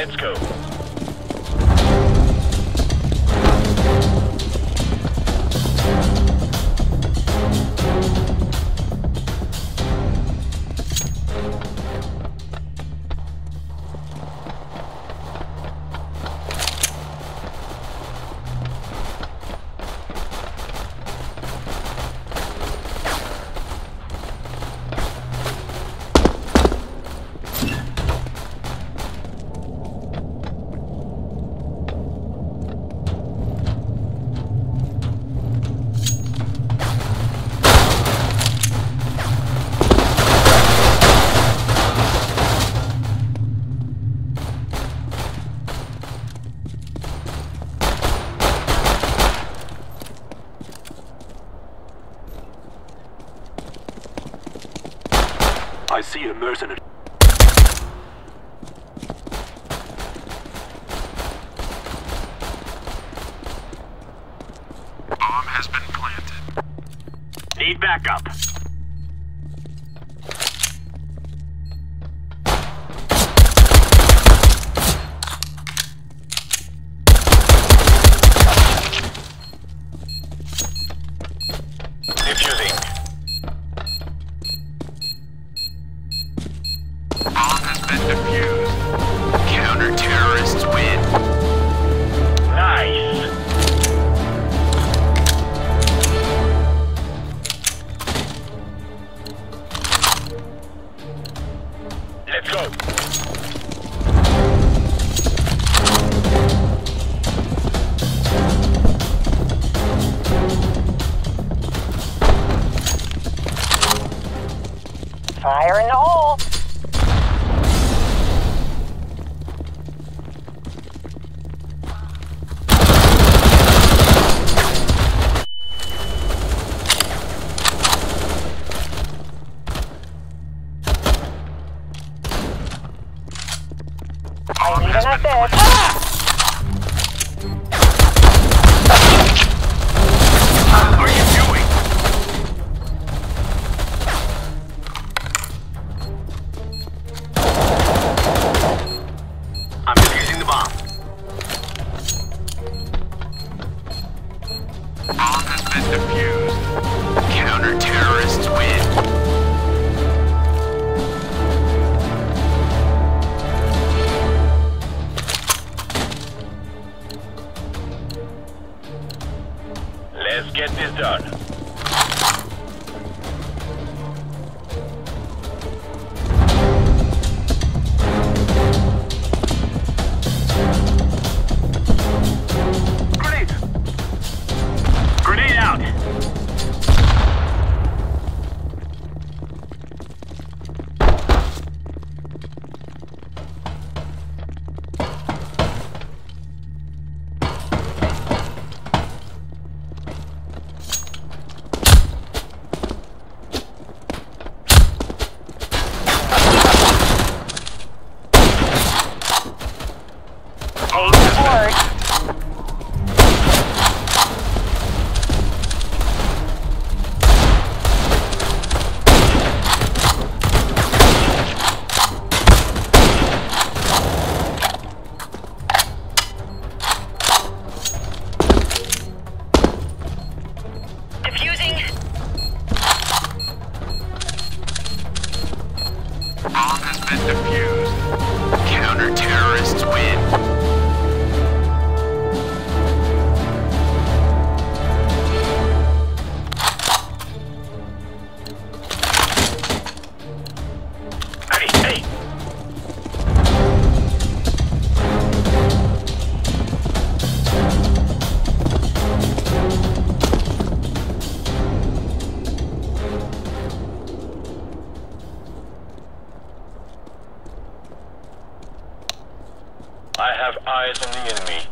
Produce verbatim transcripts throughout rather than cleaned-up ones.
Let's go. I see a mercenary. Bomb has been planted. Need backup. Fire in the hole! I need an assist! Ah! Let's get this done. Grenade! Grenade out! Diffused. Counter-terrorists win. Hey, hey! I have eyes on the enemy.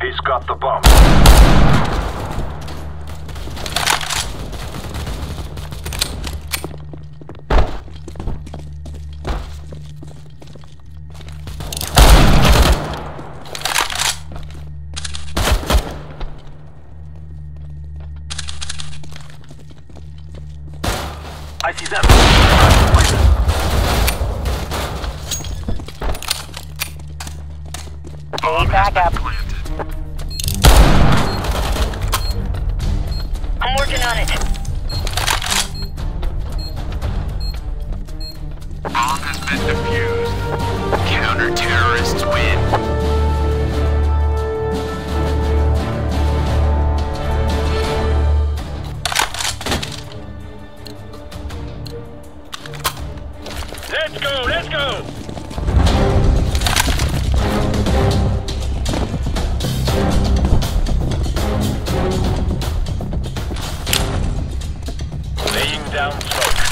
He's got the bomb. I see them. Need backup. I'm working on it. Bomb has been defused. Counter-terrorists win. Let's go, let's go! Laying down smoke.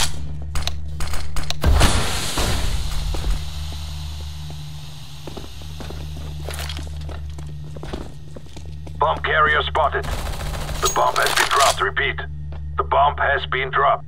Bomb carrier spotted. The bomb has been dropped, repeat. The bomb has been dropped.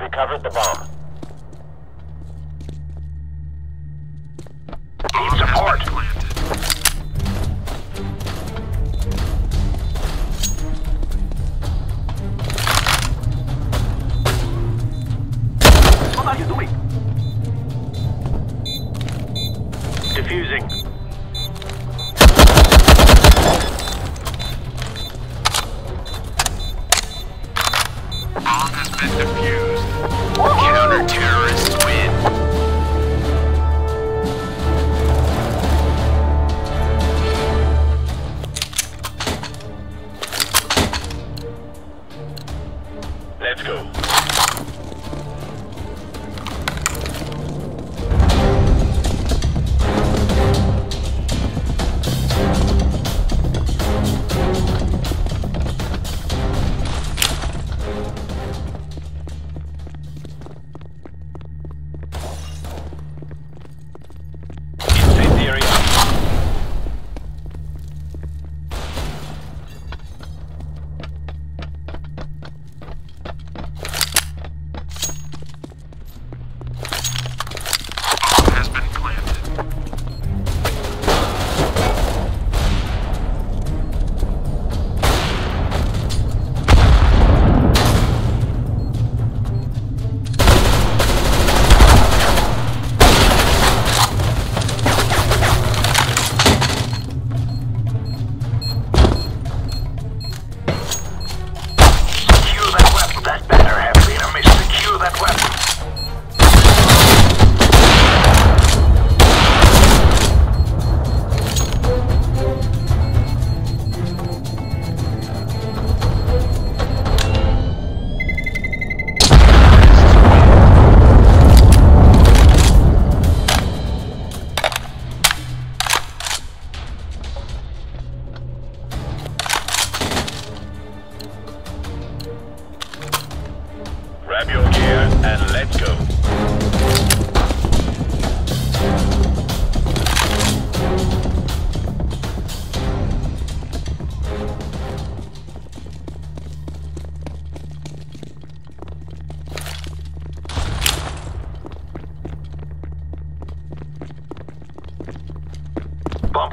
Recovered the bomb. Need support. What are you doing? Diffusing. Bomb has been diffused. Counter-terrorists win. Let's go.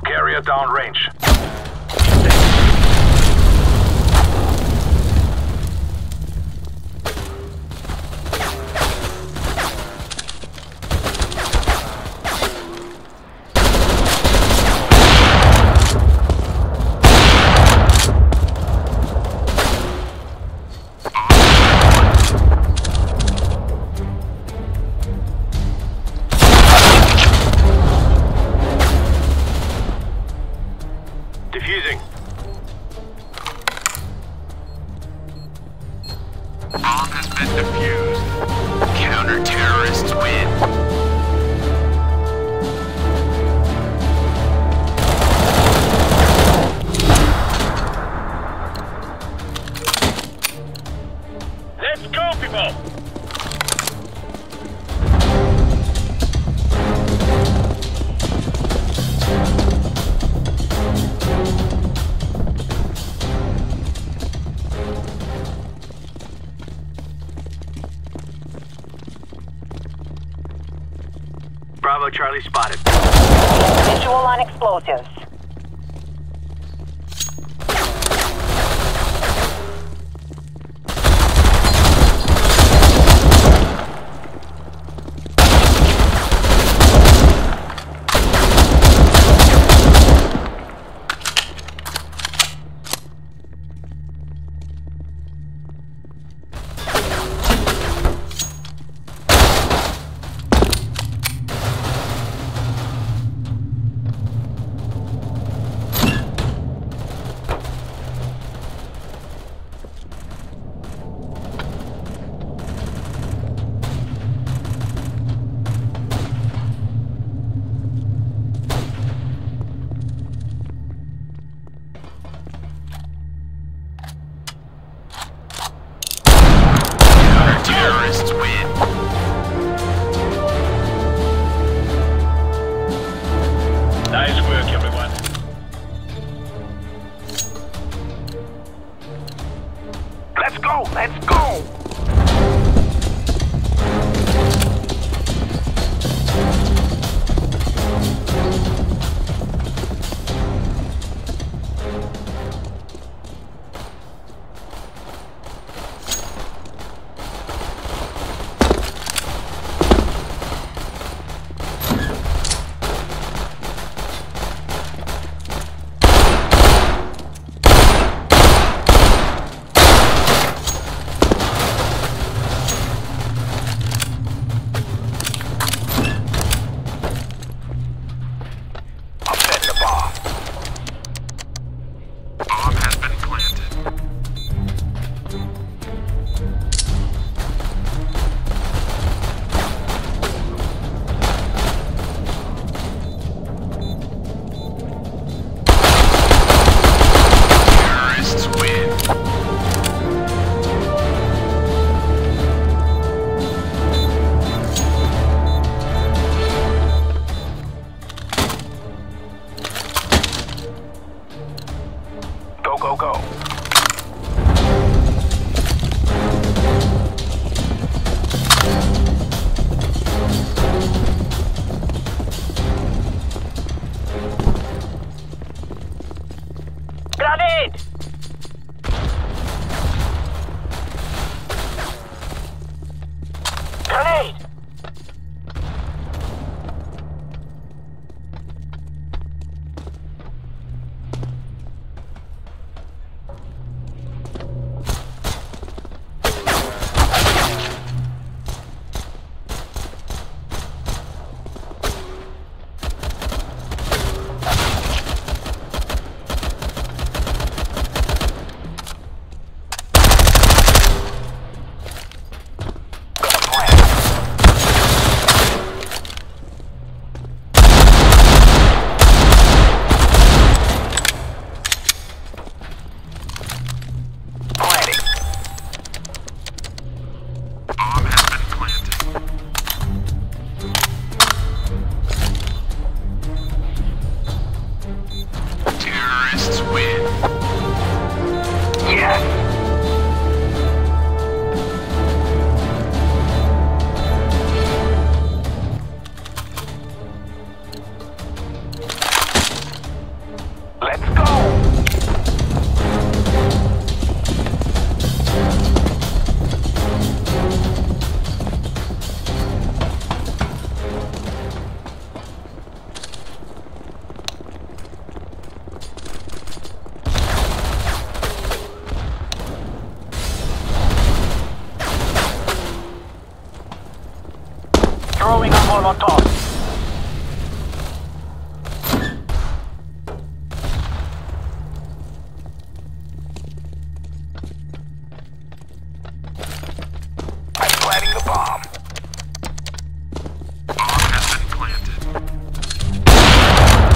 Carrier downrange. Bomb has been defused. Counter-terrorists win. Bravo Charlie spotted. Visual on explosives. Let's go! All on top. I'm planting the bomb. Bomb has been planted. Terrorists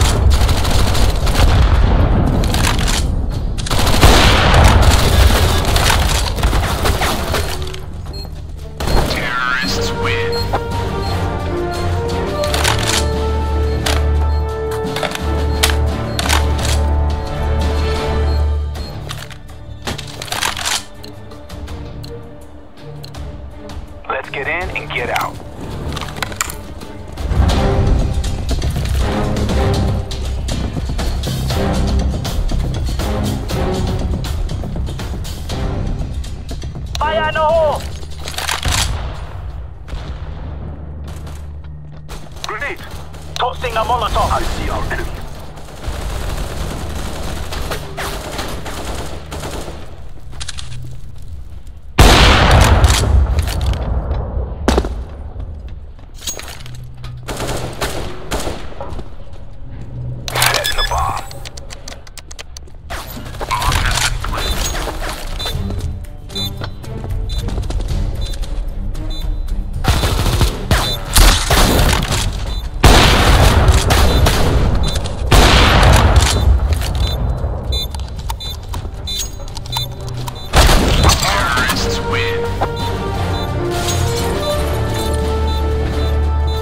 win. Let's get in and get out. Fire in the hole! Grenade! Tossing a Molotov! I see our enemy. Let's go. Let's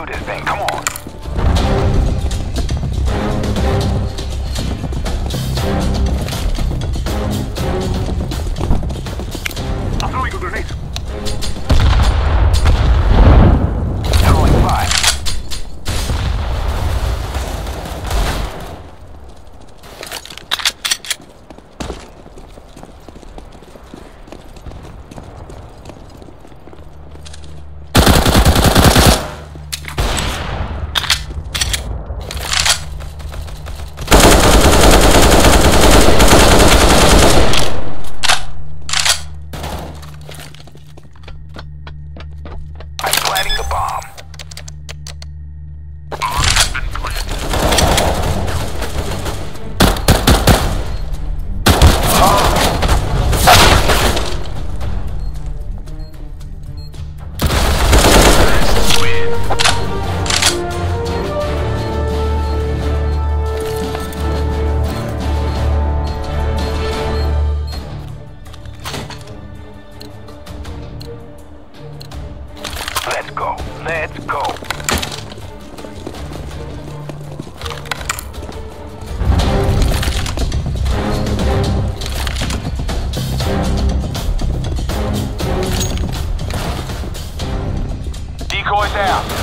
do this thing, come on. I'm throwing a grenade. Throwing five. Let's go. Let's down.